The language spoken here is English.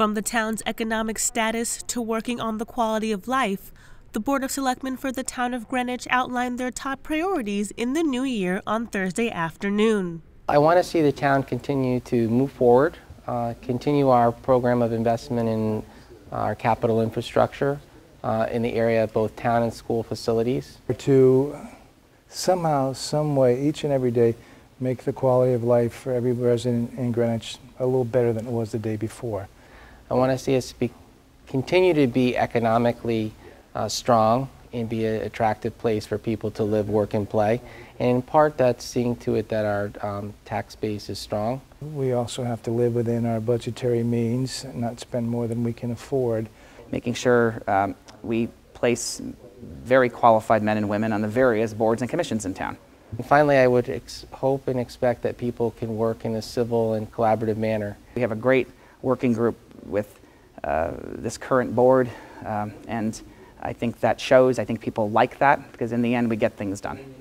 From the town's economic status to working on the quality of life, the Board of Selectmen for the Town of Greenwich outlined their top priorities in the new year on Thursday afternoon. I want to see the town continue to move forward, continue our program of investment in our capital infrastructure in the area of both town and school facilities. To somehow, some way, each and every day, make the quality of life for every resident in Greenwich a little better than it was the day before. I want to see us continue to be economically strong and be an attractive place for people to live, work, and play. And in part, that's seeing to it that our tax base is strong. We also have to live within our budgetary means and not spend more than we can afford. Making sure we place very qualified men and women on the various boards and commissions in town. And finally, I would hope and expect that people can work in a civil and collaborative manner. We have a great working group with this current board, and I think that shows. I think people like that because in the end we get things done.